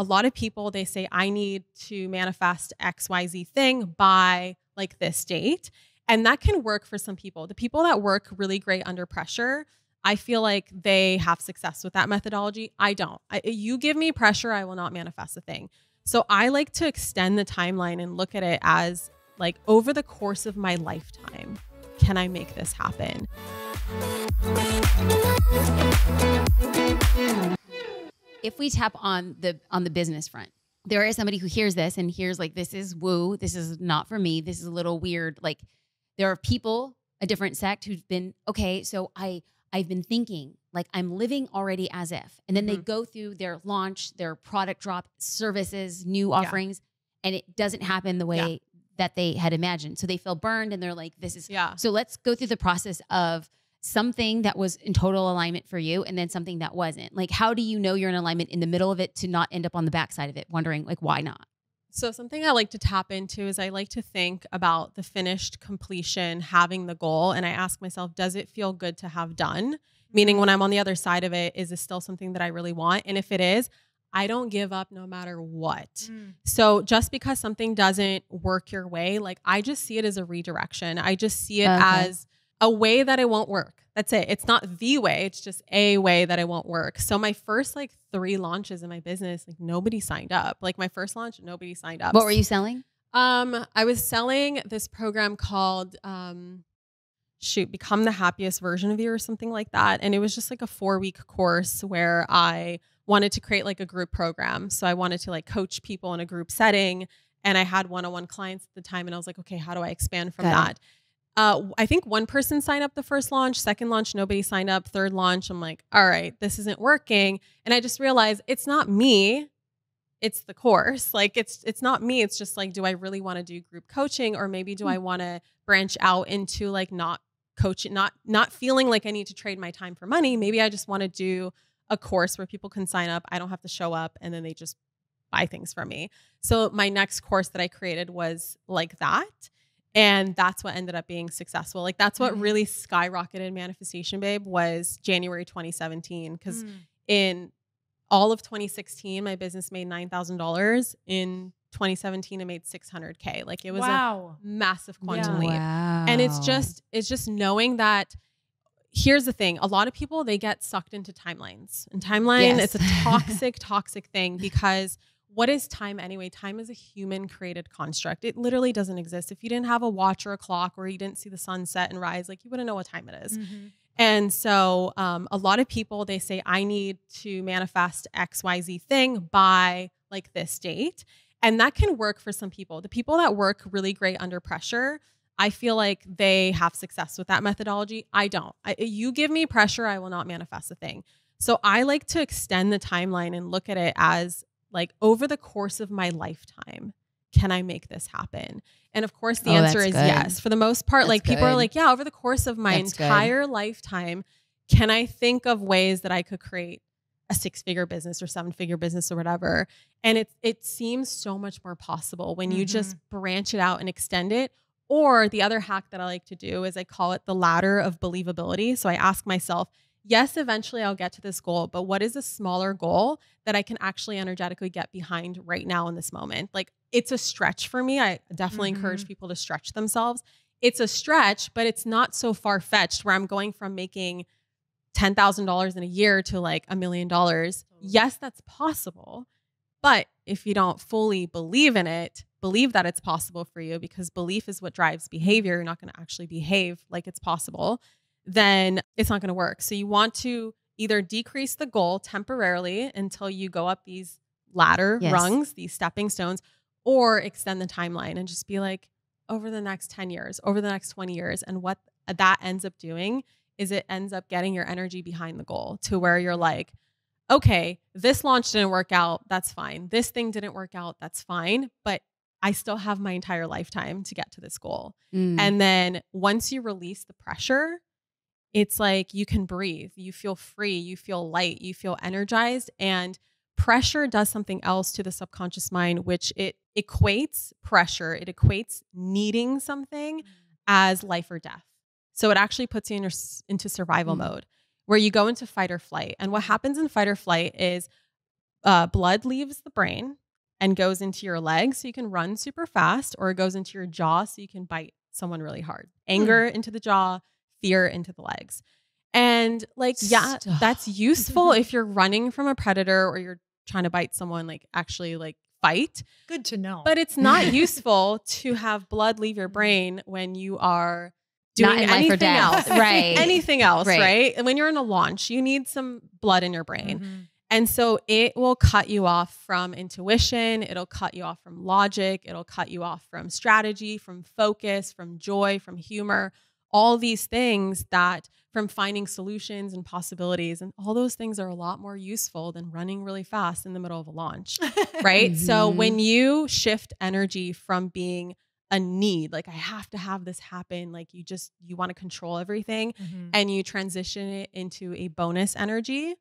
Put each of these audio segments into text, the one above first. a lot of people, they say, I need to manifest XYZ thing by like this date. And that can work for some people. The people that work really great under pressure, I feel like they have success with that methodology. I don't. You give me pressure, I will not manifest a thing. So I like to extend the timeline and look at it as like over the course of my lifetime, can I make this happen? If we tap on the business front, there is somebody who hears this and hears like, this is woo, this is not for me, this is a little weird. Like there are people, a different sect who've been, okay, so I've been thinking, like I'm living already as if, and then they go through their launch, their product drop, services, new offerings, and it doesn't happen the way that they had imagined. So they feel burned and they're like, this is, so let's go through the process of something that was in total alignment for you and then something that wasn't. Like, how do you know you're in alignment in the middle of it to not end up on the backside of it, wondering like, why not? So something I like to tap into is I like to think about the finished completion, having the goal. And I ask myself, does it feel good to have done? Meaning when I'm on the other side of it, is this still something that I really want? And if it is, I don't give up no matter what. So just because something doesn't work your way, like I just see it as a redirection. I just see it as a way that it won't work. That's it. It's not the way. It's just a way that it won't work. So my first like 3 launches in my business, like nobody signed up. Like my first launch, nobody signed up. What were you selling? I was selling this program called, Become the Happiest Version of You or something like that. And it was just like a 4-week course where I wanted to create like a group program. So I wanted to like coach people in a group setting. And I had one-on-one clients at the time. And I was like, okay, how do I expand from that? I think 1 person signed up the first launch, second launch, nobody signed up, third launch. I'm like, all right, this isn't working. And I just realized it's not me. It's the course. Like it's not me. It's just like, do I really want to do group coaching? Or maybe do I want to branch out into like not coaching, not feeling like I need to trade my time for money. Maybe I just want to do a course where people can sign up. I don't have to show up and then they just buy things from me. So my next course that I created was like that. And that's what ended up being successful. Like that's what really skyrocketed Manifestation Babe was January 2017. Because in all of 2016, my business made $9,000. In 2017, I made $600K. Like it was a massive quantum leap. And it's just knowing that. Here's the thing. A lot of people, they get sucked into timelines. And timeline, it's a toxic, toxic thing, because what is time anyway? Time is a human created construct. It literally doesn't exist. If you didn't have a watch or a clock, or you didn't see the sun set and rise, like you wouldn't know what time it is. And so a lot of people, they say, I need to manifest XYZ thing by like this date. And that can work for some people. The people that work really great under pressure, I feel like they have success with that methodology. I don't. You give me pressure, I will not manifest a thing. So I like to extend the timeline and look at it as like over the course of my lifetime, can I make this happen? And of course the answer is yes. For the most part, like people are like, yeah, over the course of my entire lifetime, can I think of ways that I could create a 6-figure business or 7-figure business or whatever? And it seems so much more possible when you just branch it out and extend it. Or the other hack that I like to do is I call it the ladder of believability. So I ask myself, yes, eventually I'll get to this goal, but what is a smaller goal that I can actually energetically get behind right now in this moment? Like it's a stretch for me. I definitely encourage people to stretch themselves. It's a stretch, but it's not so far-fetched where I'm going from making $10,000 in a year to like $1 million. Yes, that's possible. But if you don't fully believe in it, believe that it's possible for you, because belief is what drives behavior. You're not going to actually behave like it's possible, then it's not going to work. So you want to either decrease the goal temporarily until you go up these ladder rungs, these stepping stones, or extend the timeline and just be like, over the next 10 years, over the next 20 years. And what that ends up doing is it ends up getting your energy behind the goal to where you're like, okay, this launch didn't work out. That's fine. This thing didn't work out. That's fine. But I still have my entire lifetime to get to this goal. And then once you release the pressure, it's like you can breathe, you feel free, you feel light, you feel energized. And pressure does something else to the subconscious mind, which it equates pressure. It equates needing something as life or death. So it actually puts you in into survival mode, where you go into fight or flight. And what happens in fight or flight is blood leaves the brain and goes into your legs so you can run super fast, or it goes into your jaw so you can bite someone really hard. Anger into the jaw, fear into the legs. And like, yeah, that's useful if you're running from a predator or you're trying to bite someone, like actually like fight. Good to know. But it's not useful to have blood leave your brain when you are doing anything else. Right. Anything else, right? And when you're in a launch, you need some blood in your brain. Mm-hmm. And so it will cut you off from intuition. It'll cut you off from logic. It'll cut you off from strategy, from focus, from joy, from humor, all these things that from finding solutions and possibilities. And all those things are a lot more useful than running really fast in the middle of a launch, right? So when you shift energy from being a need, like I have to have this happen, like you want to control everything, and you transition it into a bonus energy,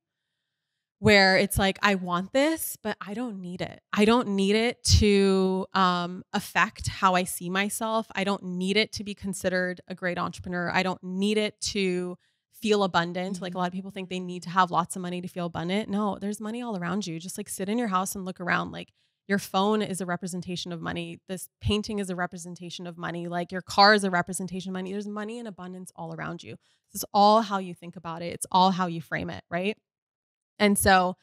where it's like, I want this, but I don't need it. I don't need it to affect how I see myself. I don't need it to be considered a great entrepreneur. I don't need it to feel abundant. Like a lot of people think they need to have lots of money to feel abundant. No, there's money all around you. Just like sit in your house and look around. Like your phone is a representation of money. This painting is a representation of money. Like your car is a representation of money. There's money in abundance all around you. This is all how you think about it. It's all how you frame it, right? And so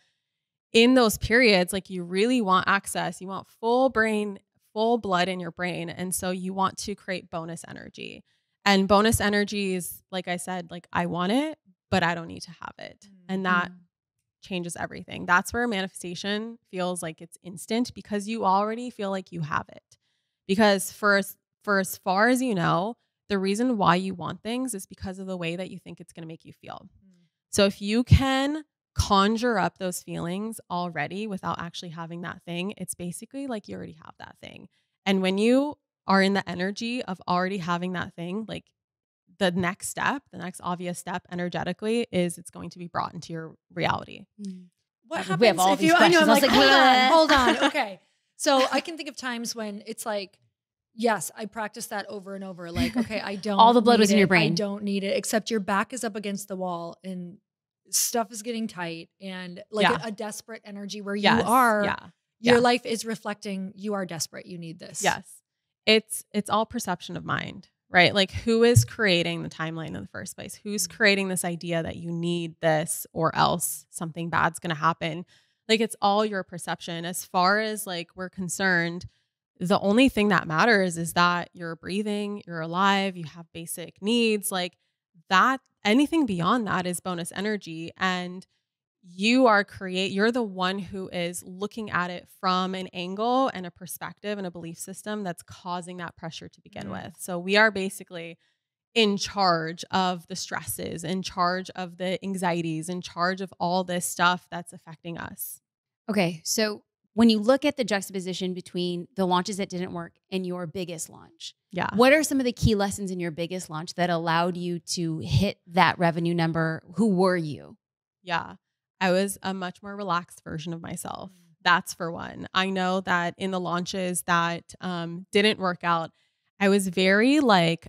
in those periods, like you really want access, you want full brain, full blood in your brain. And so you want to create bonus energy, and bonus energy is, like I said, like I want it, but I don't need to have it. And that changes everything. That's where manifestation feels like it's instant, because you already feel like you have it. Because for as far as you know, the reason why you want things is because of the way that you think it's going to make you feel. So if you can conjure up those feelings already without actually having that thing, it's basically like you already have that thing. And when you are in the energy of already having that thing, like the next step, the next obvious step energetically is it's going to be brought into your reality. What happens we have all if these you, questions. I know, I'm like hold on. Okay. So I can think of times when it's like, yes, I practiced that over and over. Like, okay, I don't all the blood was in your brain. I don't need it, except your back is up against the wall and stuff is getting tight, and like a desperate energy where you are, your life is reflecting, you are desperate. You need this. Yes. It's all perception of mind, right? Like who is creating the timeline in the first place? Who's creating this idea that you need this or else something bad's going to happen? Like it's all your perception. As far as like we're concerned, the only thing that matters is that you're breathing, you're alive, you have basic needs. Like that, anything beyond that is bonus energy, and you're the one who is looking at it from an angle and a perspective and a belief system that's causing that pressure to begin with. So we are basically in charge of the stresses, in charge of the anxieties, in charge of all this stuff that's affecting us. Okay. So when you look at the juxtaposition between the launches that didn't work and your biggest launch, what are some of the key lessons in your biggest launch that allowed you to hit that revenue number? Who were you? Yeah, I was a much more relaxed version of myself. That's for one. I know that in the launches that didn't work out, I was very like,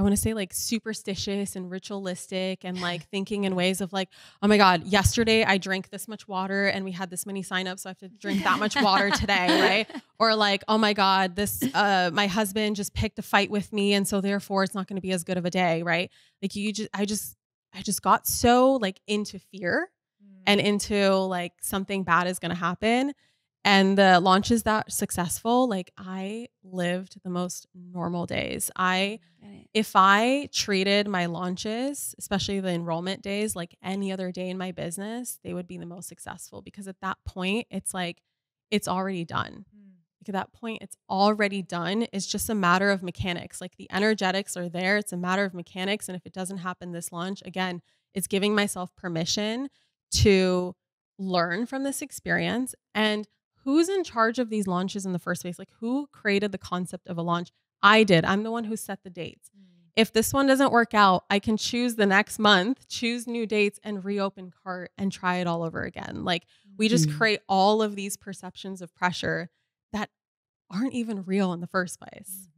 I want to say like superstitious and ritualistic and like thinking in ways of like, oh my God, yesterday I drank this much water and we had this many signups, so I have to drink that much water today, right? Or like, oh my God, this, my husband just picked a fight with me, and so therefore it's not going to be as good of a day, right? Like I just got so like into fear and into like something bad is going to happen. And the launches that are successful, like I lived the most normal days. If I treated my launches, especially the enrollment days, like any other day in my business, they would be the most successful, because at that point, it's like, it's already done. Like at that point, it's already done. It's just a matter of mechanics. Like the energetics are there. It's a matter of mechanics. And if it doesn't happen this launch, again, it's giving myself permission to learn from this experience. And who's in charge of these launches in the first place? Like who created the concept of a launch? I did. I'm the one who set the dates. If this one doesn't work out, I can choose the next month, choose new dates, and reopen cart and try it all over again. Like we just create all of these perceptions of pressure that aren't even real in the first place.